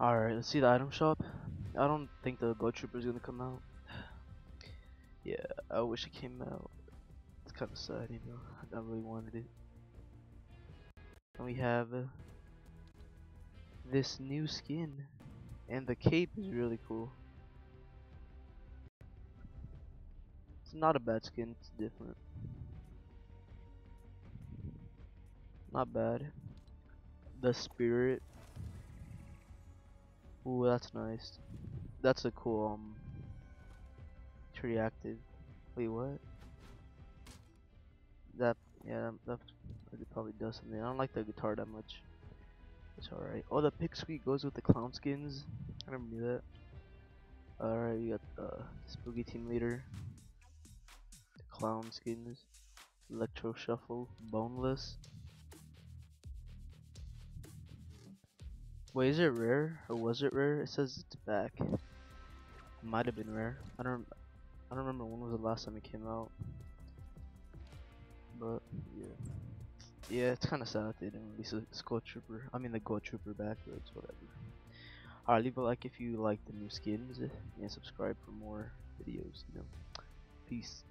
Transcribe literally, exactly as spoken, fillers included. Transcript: Alright, let's see the item shop. I don't think the Ghoul Trooper is gonna come out. Yeah, I wish it came out. It's kind of sad, you know. I really wanted it. And we have uh, this new skin, and the cape is really cool. It's not a bad skin. It's different. Not bad. The spirit. Ooh, that's nice. That's a cool um tree active. Wait, what? That yeah, that probably does something. I don't like the guitar that much. It's alright. Oh, the pick suite goes with the clown skins. I never knew that. Alright, we got uh Spoogie team leader. The clown skins. Electro shuffle. Boneless. Wait, is it rare or was it rare? It says it's back. It might have been rare. I don't. I don't remember when was the last time it came out. But yeah, yeah, it's kind of sad that they didn't release a Ghoul Trooper. I mean the Ghoul Trooper backwards, whatever. Alright, leave a like if you like the new skins and subscribe for more videos. You know, peace.